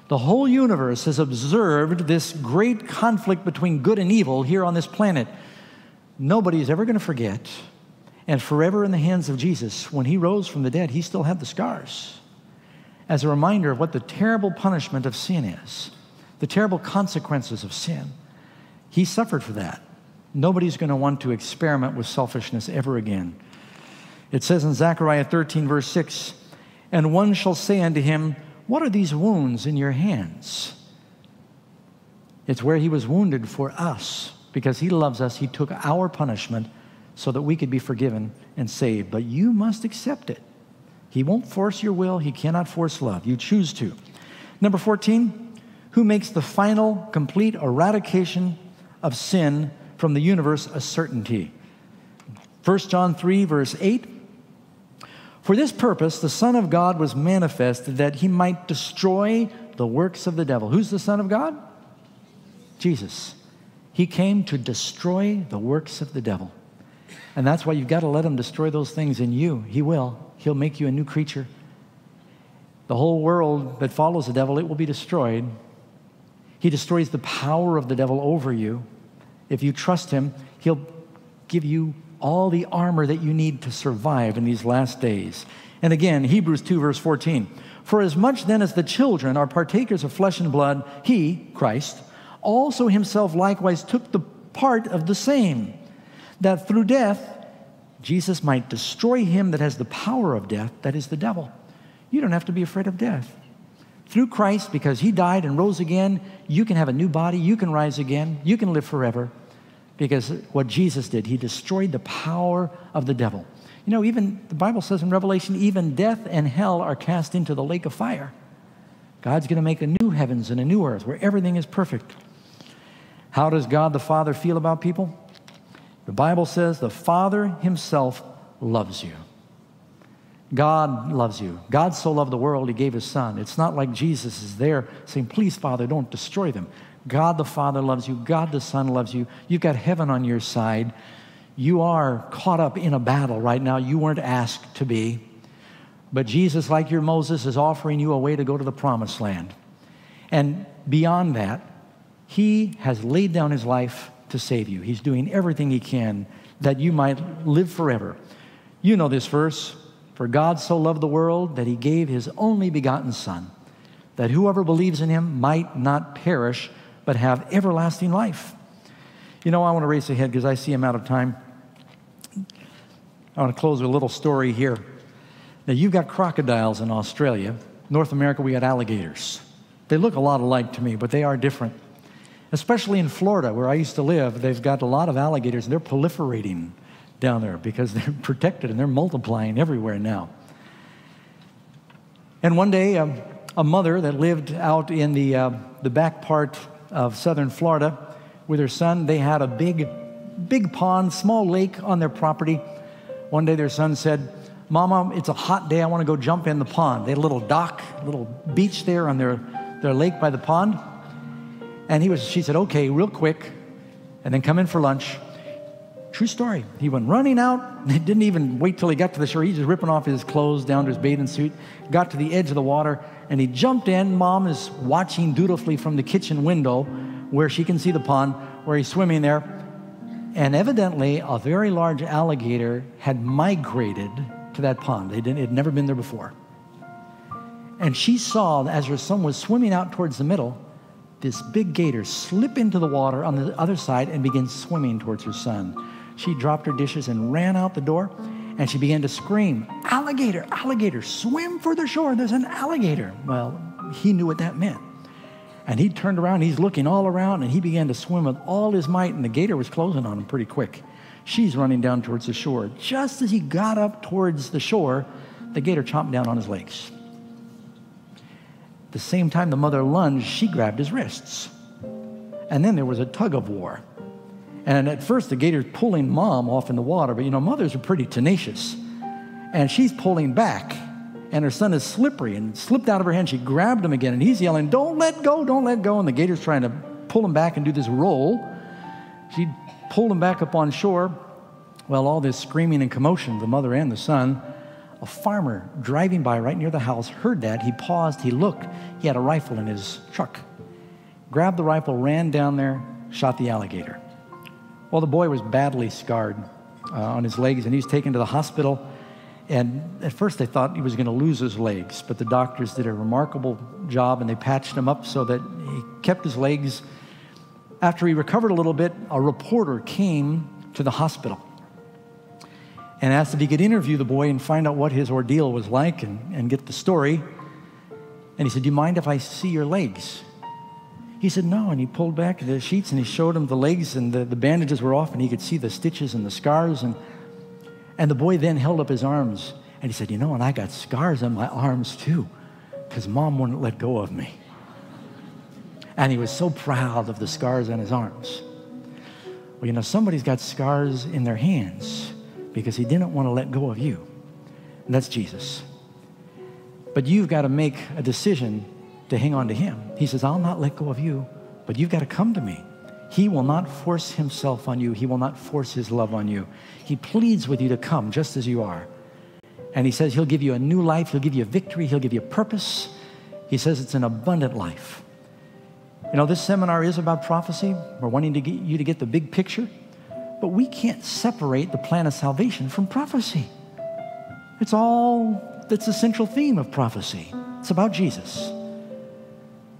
The whole universe has observed this great conflict between good and evil here on this planet. Nobody's ever going to forget, and forever in the hands of Jesus. When He rose from the dead, He still had the scars as a reminder of what the terrible punishment of sin is. The terrible consequences of sin. He suffered for that. Nobody's going to want to experiment with selfishness ever again. It says in Zechariah thirteen, verse six, and one shall say unto him, what are these wounds in your hands? It's where He was wounded for us. Because He loves us, He took our punishment so that we could be forgiven and saved. But you must accept it. He won't force your will. He cannot force love. You choose to. Number fourteen, who makes the final, complete eradication of sin from the universe a certainty. First John three, verse eight, for this purpose the Son of God was manifested, that He might destroy the works of the devil. Who's the Son of God? Jesus. He came to destroy the works of the devil. And that's why you've got to let Him destroy those things in you. He will. He'll make you a new creature. The whole world that follows the devil, it will be destroyed. He destroys the power of the devil over you. If you trust Him, He'll give you all the armor that you need to survive in these last days. And again, Hebrews two, verse fourteen. For as much then as the children are partakers of flesh and blood, He, Christ, also Himself likewise took the part of the same, that through death Jesus might destroy him that has the power of death, that is the devil. You don't have to be afraid of death. Through Christ, because He died and rose again, you can have a new body, you can rise again, you can live forever. Because what Jesus did, He destroyed the power of the devil. You know, even the Bible says in Revelation, even death and hell are cast into the lake of fire. God's going to make a new heavens and a new earth where everything is perfect. How does God the Father feel about people? The Bible says the Father Himself loves you. God loves you. God so loved the world, He gave His Son. It's not like Jesus is there saying, please, Father, don't destroy them. God the Father loves you. God the Son loves you. You've got heaven on your side. You are caught up in a battle right now you weren't asked to be. But Jesus, like your Moses, is offering you a way to go to the promised land. And beyond that, he has laid down his life to save you. He's doing everything he can that you might live forever. You know this verse, for God so loved the world that he gave his only begotten son, that whoever believes in him might not perish, but have everlasting life. You know, I want to race ahead because I see I'm out of time. I want to close with a little story here. Now, you've got crocodiles in Australia. North America, we got alligators. They look a lot alike to me, but they are different. Especially in Florida, where I used to live, they've got a lot of alligators, and they're proliferating down there because they're protected, and they're multiplying everywhere now. And one day, a, a mother that lived out in the, uh, the back part of southern Florida with her son, they had a big, big pond, small lake on their property. One day, their son said, "Mama, it's a hot day. I want to go jump in the pond." They had a little dock, a little beach there on their, their lake by the pond. And he was, she said, "Okay, real quick, and then come in for lunch." True story. He went running out. He didn't even wait till he got to the shore. He was just ripping off his clothes down to his bathing suit, got to the edge of the water, and he jumped in. Mom is watching dutifully from the kitchen window where she can see the pond, where he's swimming there. And evidently, a very large alligator had migrated to that pond. They didn't, it had never been there before. And she saw, as her son was swimming out towards the middle, this big gator slip into the water on the other side and begin swimming towards her son. She dropped her dishes and ran out the door, and she began to scream, "Alligator, alligator, swim for the shore. There's an alligator." Well, he knew what that meant. And he turned around, he's looking all around, and he began to swim with all his might, and the gator was closing on him pretty quick. She's running down towards the shore. Just as he got up towards the shore, the gator chomped down on his legs. The same time the mother lunged, she grabbed his wrists. And then there was a tug of war. And at first, the gator's pulling mom off in the water, but you know, mothers are pretty tenacious. And she's pulling back, and her son is slippery and slipped out of her hand. She grabbed him again, and he's yelling, "Don't let go, don't let go." And the gator's trying to pull him back and do this roll. She pulled him back up on shore. Well, all this screaming and commotion, the mother and the son. A farmer driving by right near the house heard that. He paused, he looked. He had a rifle in his truck. Grabbed the rifle, ran down there, shot the alligator. Well, the boy was badly scarred uh, on his legs, and he was taken to the hospital. And at first they thought he was going to lose his legs, but the doctors did a remarkable job, and they patched him up so that he kept his legs. After he recovered a little bit, a reporter came to the hospital and asked if he could interview the boy and find out what his ordeal was like and, and get the story. And he said, "Do you mind if I see your legs?" He said, "No." And he pulled back the sheets and he showed him the legs, and the, the bandages were off, and he could see the stitches and the scars. And, and the boy then held up his arms and he said, "You know, and I got scars on my arms too, because mom wouldn't let go of me." And he was so proud of the scars on his arms. Well, you know, somebody's got scars in their hands, because he didn't want to let go of you. And that's Jesus. But you've got to make a decision to hang on to him. He says, "I'll not let go of you, but you've got to come to me." He will not force himself on you. He will not force his love on you. He pleads with you to come just as you are. And he says he'll give you a new life. He'll give you a victory. He'll give you a purpose. He says it's an abundant life. You know, this seminar is about prophecy. We're wanting to get you to get the big picture. But we can't separate the plan of salvation from prophecy. It's all, that's the central theme of prophecy. It's about Jesus.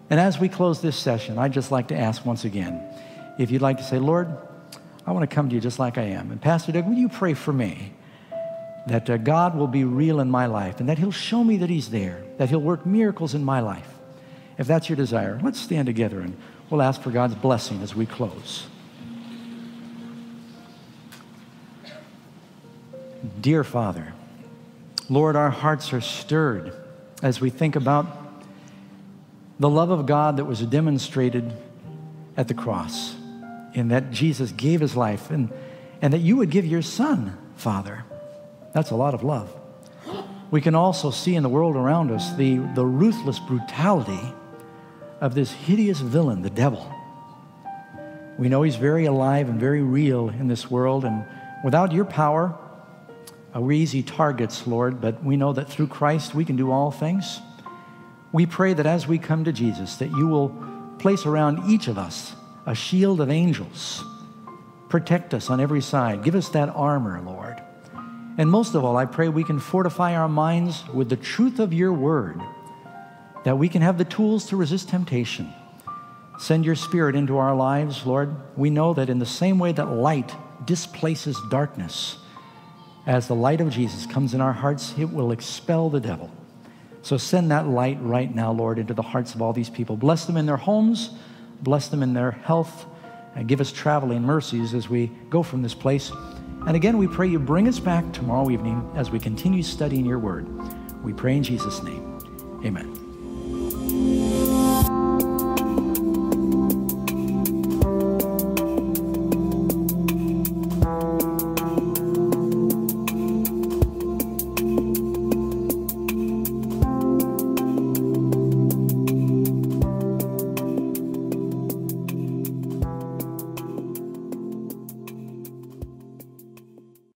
And as we close this session, I'd just like to ask once again, if you'd like to say, "Lord, I want to come to you just like I am. And Pastor Doug, will you pray for me that uh, God will be real in my life and that he'll show me that he's there, that he'll work miracles in my life." If that's your desire, let's stand together and we'll ask for God's blessing as we close. Dear Father, Lord, our hearts are stirred as we think about the love of God that was demonstrated at the cross, in that Jesus gave his life, and, and that you would give your son, Father. That's a lot of love. We can also see in the world around us the, the ruthless brutality of this hideous villain, the devil. We know he's very alive and very real in this world, and Without your power, uh, we're easy targets, Lord, but we know that through Christ we can do all things. We pray that as we come to Jesus, that you will place around each of us a shield of angels. Protect us on every side. Give us that armor, Lord. And most of all, I pray we can fortify our minds with the truth of your word, that we can have the tools to resist temptation. Send your Spirit into our lives, Lord. We know that in the same way that light displaces darkness, as the light of Jesus comes in our hearts, it will expel the devil. So send that light right now, Lord, into the hearts of all these people. Bless them in their homes. Bless them in their health. And give us traveling mercies as we go from this place. And again, we pray you bring us back tomorrow evening as we continue studying your word. We pray in Jesus' name. Amen.